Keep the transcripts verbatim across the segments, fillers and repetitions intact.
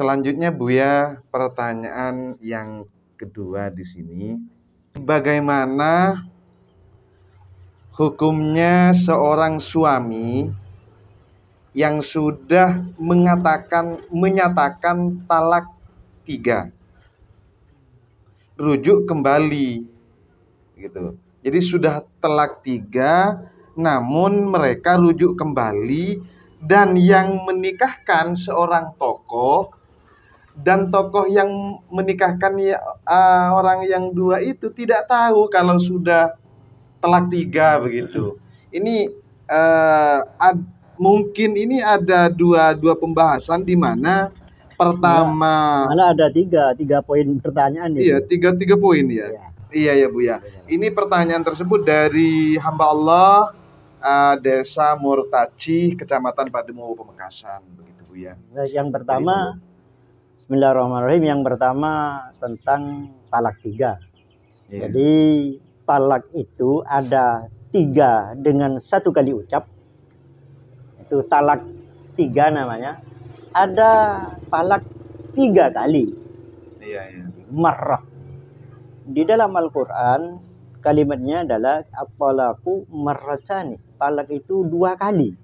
Selanjutnya Buya, pertanyaan yang kedua di sini, bagaimana hukumnya seorang suami yang sudah mengatakan menyatakan talak tiga, rujuk kembali gitu. Jadi sudah talak tiga, namun mereka rujuk kembali, dan yang menikahkan seorang tokoh, dan tokoh yang menikahkan uh, orang yang dua itu tidak tahu kalau sudah talak tiga begitu. Ini uh, ad mungkin ini ada dua dua pembahasan, di mana pertama mana ada tiga tiga poin pertanyaan ini. Iya, tiga tiga poin ya. Iya. Iya ya Bu ya. Ini pertanyaan tersebut dari hamba Allah uh, Desa Murtaci, Kecamatan Pademuluh, Pemekasan, begitu Bu ya. Yang pertama, Bismillahirrahmanirrahim, yang pertama tentang talak tiga. Iya. Jadi talak itu ada tiga dengan satu kali ucap. Itu talak tiga namanya. Ada talak tiga kali. Iya, iya. Marrah. Di dalam Al-Quran kalimatnya adalah at-talaqu marratani. Talak itu dua kali.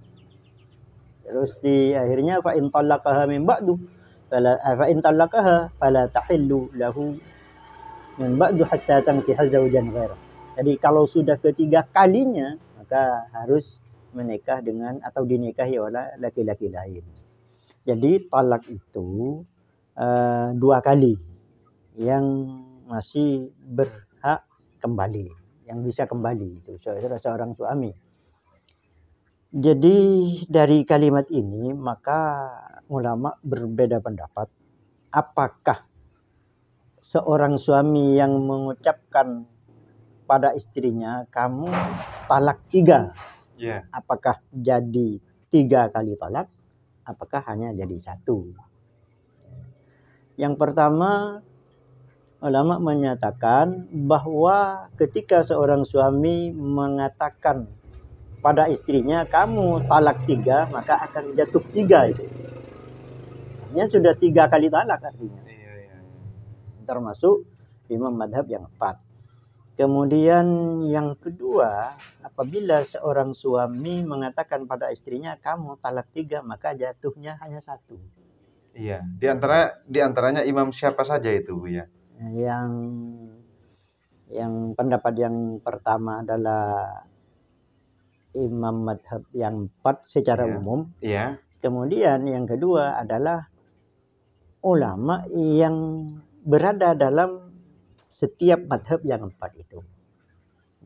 Terus di akhirnya fa in talaqaha min ba'du fala fa in talaqaha fala tahillu lahu min ba'du hatta tankiha zawjan ghairah. Jadi kalau sudah ketiga kalinya maka harus menikah dengan atau dinikahi oleh laki-laki lain. Jadi talak itu uh, dua kali yang masih berhak kembali, yang bisa kembali itu seorang suami. Jadi dari kalimat ini maka ulama berbeda pendapat, apakah seorang suami yang mengucapkan pada istrinya kamu talak tiga, yeah, apakah jadi tiga kali talak, apakah hanya jadi satu? Yang pertama, ulama menyatakan bahwa ketika seorang suami mengatakan pada istrinya kamu talak tiga, maka akan jatuh tiga itu. Artinya sudah tiga kali talak artinya. Yeah, yeah. Termasuk Imam Madhab yang empat. Kemudian yang kedua, apabila seorang suami mengatakan pada istrinya kamu talak tiga, maka jatuhnya hanya satu. Iya, di antara di antaranya Imam siapa saja itu Bu ya? Yang yang pendapat yang pertama adalah Imam Madhab yang empat secara iya. umum. Iya. Kemudian yang kedua adalah ulama yang berada dalam setiap madhab yang empat itu.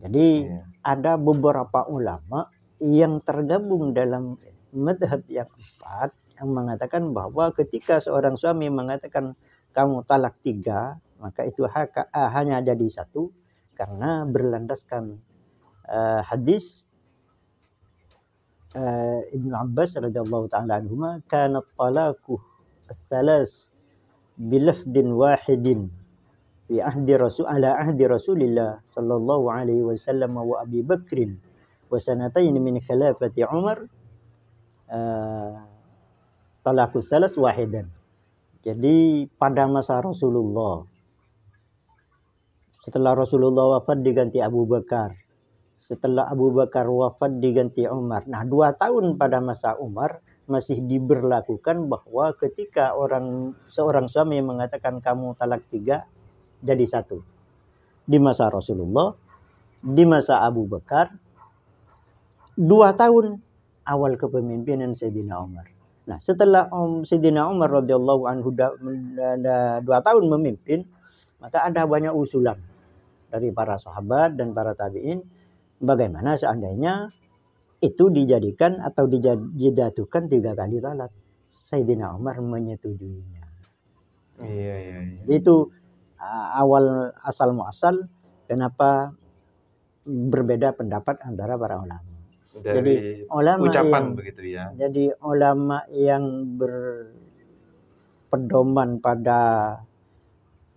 Jadi yeah. ada beberapa ulama yang tergabung dalam madhab yang empat yang mengatakan bahwa ketika seorang suami mengatakan kamu talak tiga, maka itu hak, ah, hanya jadi satu, karena berlandaskan uh, hadis uh, Ibn Abbas radhiyallahu ta'ala anhuma, kana talaku as-salas bilafdin wahidin fi ahdi rasul ala ahdi rasulillah sallallahu alaihi wasallam wa Abi Bakrin wa sanatain min khilafati Umar uh, talaqus salas wahidan. Jadi pada masa Rasulullah, setelah Rasulullah wafat diganti Abu Bakar, setelah Abu Bakar wafat diganti Umar. Nah, dua tahun pada masa Umar masih diberlakukan bahwa ketika orang seorang suami mengatakan kamu talak tiga, jadi satu. Di masa Rasulullah, di masa Abu Bakar, dua tahun awal kepemimpinan Sayyidina Umar. Nah, setelah um, Sayyidina Umar radhiyallahu anhu da, da, da, dua tahun memimpin, maka ada banyak usulan dari para sahabat dan para tabi'in, bagaimana seandainya itu dijadikan atau dijatuhkan tiga kali talak. Sayyidina Umar menyetujuinya. Iya, iya, iya. Itu awal asal muasal kenapa berbeda pendapat antara para ulama. Dari jadi ulama ucapan yang, begitu ya. Jadi ulama yang berpedoman pada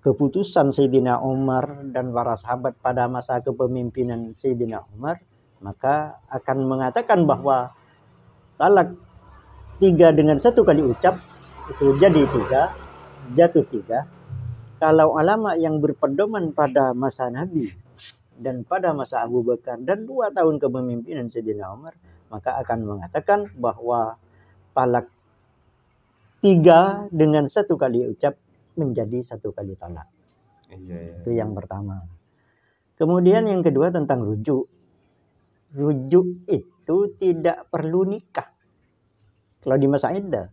keputusan Sayyidina Umar dan para sahabat pada masa kepemimpinan Sayyidina Umar, maka akan mengatakan bahwa talak tiga dengan satu kali ucap itu jadi tiga. jatuh tiga, kalau ulama yang berpedoman pada masa Nabi dan pada masa Abu Bakar dan dua tahun kepemimpinan Sayyidina Umar, maka akan mengatakan bahwa talak tiga dengan satu kali ucap menjadi satu kali talak. Iya, iya. Itu yang pertama. Kemudian yang kedua tentang rujuk. Rujuk itu tidak perlu nikah kalau di masa iddah.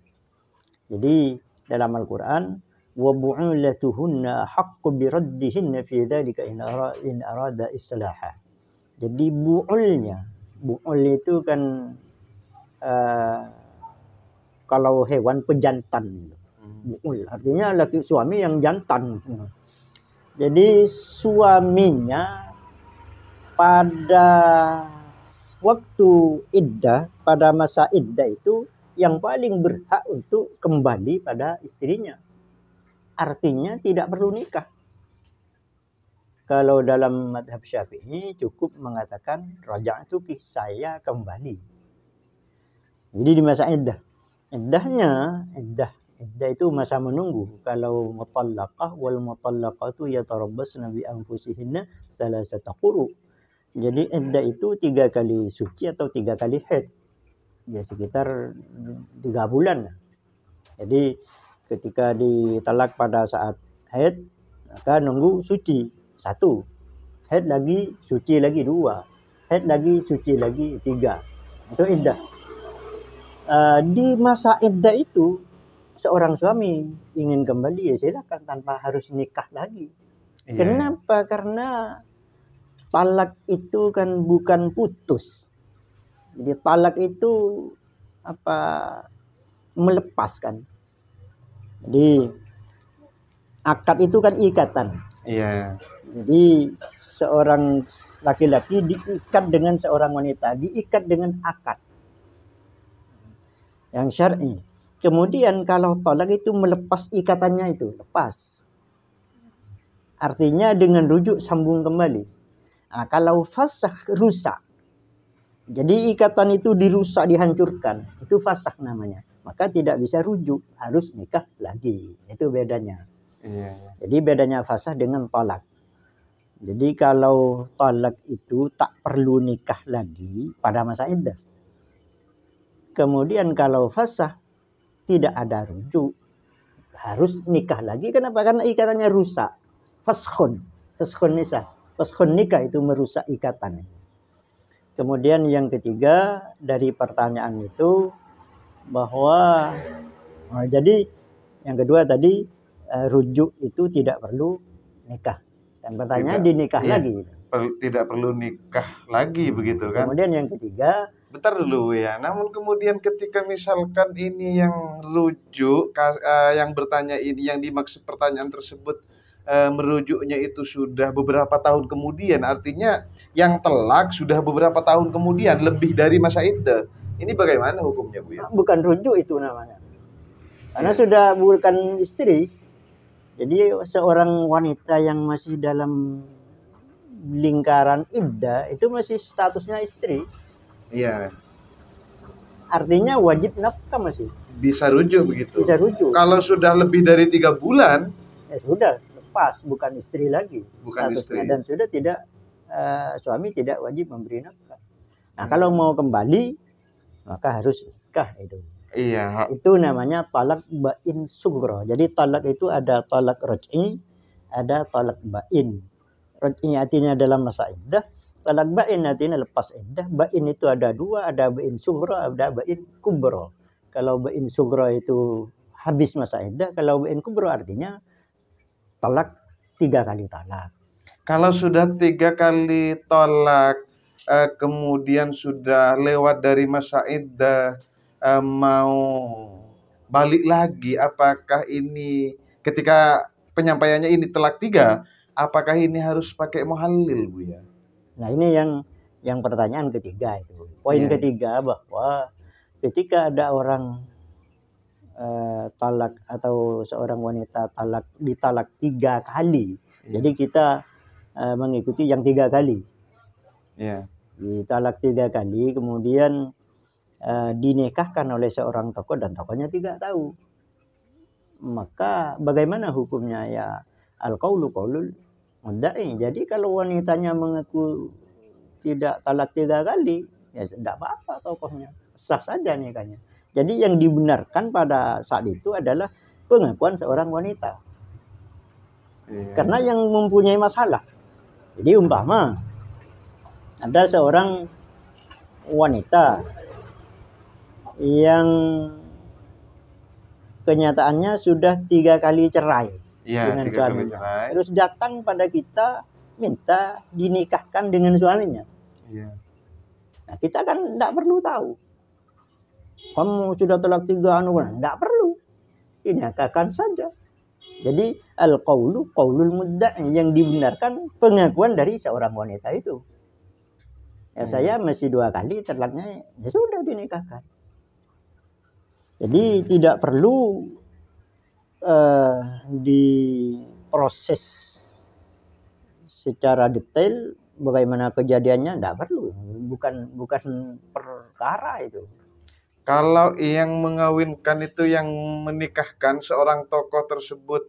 Jadi dalam Al-Quran, وَبُعُولَتُهُنَّ حَقُّ بِرَدِّهِنَّ فِي ذَلِكَ إِنْ أَرَادَ إِسْلَاحًا. Jadi bu'ulnya, bu'ul itu kan uh, kalau hewan pejantan, bu'ul artinya laki suami yang jantan. Jadi suaminya pada waktu iddah, pada masa iddah itu yang paling berhak untuk kembali pada istrinya. Artinya tidak perlu nikah. Kalau dalam madhab Syafi'i cukup mengatakan raja'tuki, saya kembali. Jadi di masa iddah. Iddahnya, iddah, iddah itu masa menunggu. Kalau mutallaqah wal mutallaqatu yatarabbasna bi anfusihinna salasata quru. Jadi iddah itu tiga kali suci atau tiga kali haid. Ya sekitar tiga bulan. Jadi ketika ditalak pada saat haid, maka nunggu suci satu, haid lagi suci lagi dua, haid lagi suci lagi tiga, itu iddah. Uh, di masa iddah itu seorang suami ingin kembali ya silakan tanpa harus nikah lagi. Iya. Kenapa? Karena talak itu kan bukan putus. Jadi talak itu apa, melepaskan. Jadi akad itu kan ikatan. Iya. Jadi seorang laki-laki diikat dengan seorang wanita, diikat dengan akad yang syar'i. Kemudian kalau talak itu melepas ikatannya itu, lepas. Artinya dengan rujuk sambung kembali. Nah, kalau fasakh, rusak. Jadi ikatan itu dirusak, dihancurkan, itu fasakh namanya. Maka tidak bisa rujuk, harus nikah lagi. Itu bedanya. Iya, iya. Jadi bedanya fasah dengan talak. Jadi kalau talak itu tak perlu nikah lagi pada masa iddah. Kemudian kalau fasah tidak ada rujuk, harus nikah lagi. Kenapa? Karena ikatannya rusak. Faskhun, faskhun nisa, faskhun nikah itu merusak ikatan. Kemudian yang ketiga dari pertanyaan itu, bahwa nah, jadi yang kedua tadi uh, rujuk itu tidak perlu nikah, dan pertanyaan di nikah iya, lagi per, tidak perlu nikah lagi begitu kan. Kemudian yang ketiga, bentar dulu ya, namun kemudian ketika misalkan ini yang rujuk uh, yang bertanya ini, yang dimaksud pertanyaan tersebut uh, merujuknya itu sudah beberapa tahun kemudian, artinya yang telak sudah beberapa tahun kemudian lebih dari masa iddah. Ini bagaimana hukumnya, Bu? Bukan rujuk itu namanya. Karena ya, sudah bukan istri. Jadi seorang wanita yang masih dalam lingkaran iddah itu masih statusnya istri. Iya. Artinya wajib nafkah masih. Bisa rujuk begitu. Bisa rujuk. Kalau sudah lebih dari tiga bulan, ya sudah lepas, bukan istri lagi. Bukan statusnya istri. Dan sudah tidak uh, suami tidak wajib memberi nafkah. Nah, hmm. kalau mau kembali maka harus nikah itu. Iya. Itu namanya talak bain sughra. Jadi talak itu ada talak raj'i, ada talak bain. Raj'i artinya dalam masa iddah, talak bain artinya lepas iddah. Bain itu ada dua, ada bain sughra, ada bain kubra. Kalau bain sughra itu habis masa iddah, kalau bain kubra artinya talak tiga kali talak. Kalau sudah tiga kali talak, Uh, kemudian sudah lewat dari masa iddah, uh, mau balik lagi, apakah ini ketika penyampaiannya ini telak tiga, apakah ini harus pakai muhalil, Bu ya? Nah ini yang yang pertanyaan ketiga itu, poin yeah. ketiga, bahwa ketika ada orang uh, talak atau seorang wanita talak ditalak tiga kali, yeah. jadi kita uh, mengikuti yang tiga kali. Ya. Ditalak tiga kali, kemudian uh, dinikahkan oleh seorang tokoh dan tokohnya tidak tahu. maka bagaimana hukumnya? Ya al-qaulu qaulul mudda'i. Jadi kalau wanitanya mengaku tidak talak tiga kali, ya tidak apa-apa tokohnya, sah saja nikahnya. Jadi yang dibenarkan pada saat itu adalah pengakuan seorang wanita. Iya. Karena yang mempunyai masalah. Jadi umpama ada seorang wanita yang kenyataannya sudah tiga kali cerai ya, dengan tiga suaminya. Kali cerai. Terus datang pada kita minta dinikahkan dengan suaminya. Ya. Nah, kita kan tidak perlu tahu. Kamu sudah telak tiga anu, tidak perlu. Dinikahkan saja. Jadi al-qaulu qaulul mudda'i, yang dibenarkan pengakuan dari seorang wanita itu. Ya, hmm. saya masih dua kali telaknya, ya sudah dinikahkan. Jadi hmm. tidak perlu uh, diproses secara detail bagaimana kejadiannya, tidak perlu. Bukan bukan perkara itu. Kalau yang mengawinkan itu, yang menikahkan seorang tokoh tersebut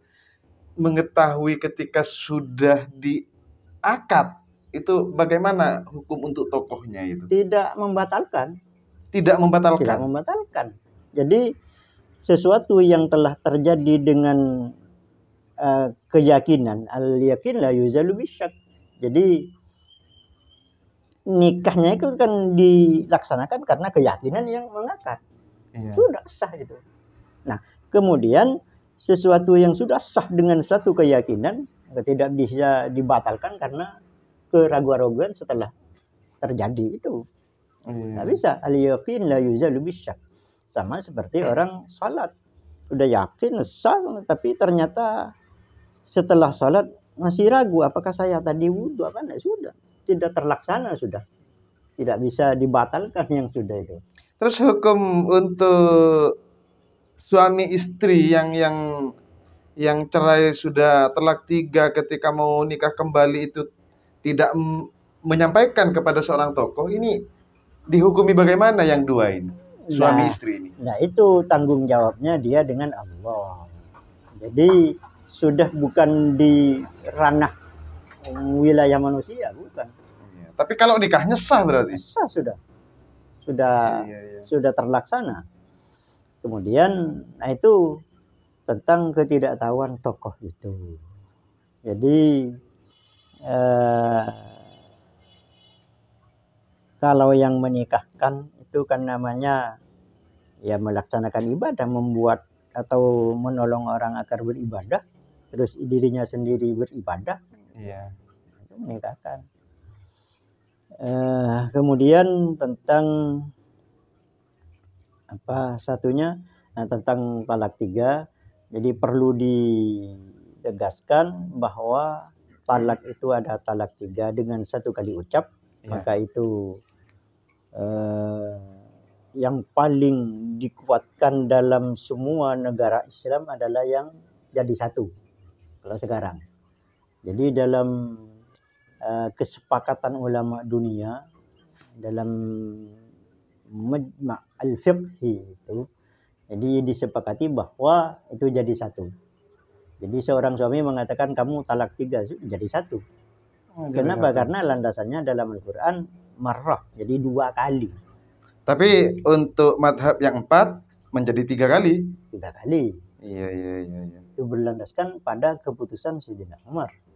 mengetahui ketika sudah diakad, itu bagaimana hukum untuk tokohnya itu? Tidak membatalkan. Tidak membatalkan. Tidak membatalkan. Jadi sesuatu yang telah terjadi dengan uh, keyakinan, al-yakin la yuzalu bisyak. Jadi nikahnya itu kan dilaksanakan karena keyakinan yang mengakad. Iya. Sudah sah itu. Nah, kemudian sesuatu yang sudah sah dengan suatu keyakinan tidak bisa dibatalkan karena keraguan-raguan setelah terjadi itu. Iya. Nggak bisa. Al-yaqin la yuzalu bisyak. Sama seperti orang salat. Sudah yakin sah, tapi ternyata setelah salat masih ragu, apakah saya tadi wudu apa enggak, sudah. Tidak terlaksana sudah. Tidak bisa dibatalkan yang sudah itu. Terus hukum untuk suami istri yang yang yang cerai sudah talak tiga ketika mau nikah kembali itu tidak menyampaikan kepada seorang tokoh, ini dihukumi bagaimana yang dua ini? Suami nah, istri ini. Nah, itu tanggung jawabnya dia dengan Allah. Jadi sudah bukan di ranah wilayah manusia, bukan. Iya. Tapi kalau nikahnya sah berarti? Sah sudah, sudah iya, iya. sudah terlaksana. Kemudian, nah itu tentang ketidaktahuan tokoh itu. Jadi eh, kalau yang menikahkan itu kan namanya ya melaksanakan ibadah, membuat atau menolong orang agar beribadah, terus dirinya sendiri beribadah. Iya. Menikahkan. Eh, kemudian tentang apa satunya? Nah, tentang talak tiga. Jadi perlu ditegaskan bahwa talak itu ada talak tiga dengan satu kali ucap. Iya. Maka itu eh, yang paling dikuatkan dalam semua negara Islam adalah yang jadi satu kalau sekarang. Jadi dalam uh, kesepakatan ulama dunia, dalam Majma Al-Fiqhi itu, jadi disepakati bahwa itu jadi satu. Jadi seorang suami mengatakan kamu talak tiga, jadi satu. Oh, kenapa? Jadi karena landasannya dalam Al-Quran marrah, jadi dua kali. Tapi untuk madhab yang empat menjadi tiga kali. Tiga kali. Iya, iya, iya. Itu berlandaskan pada keputusan Sayyidina Umar.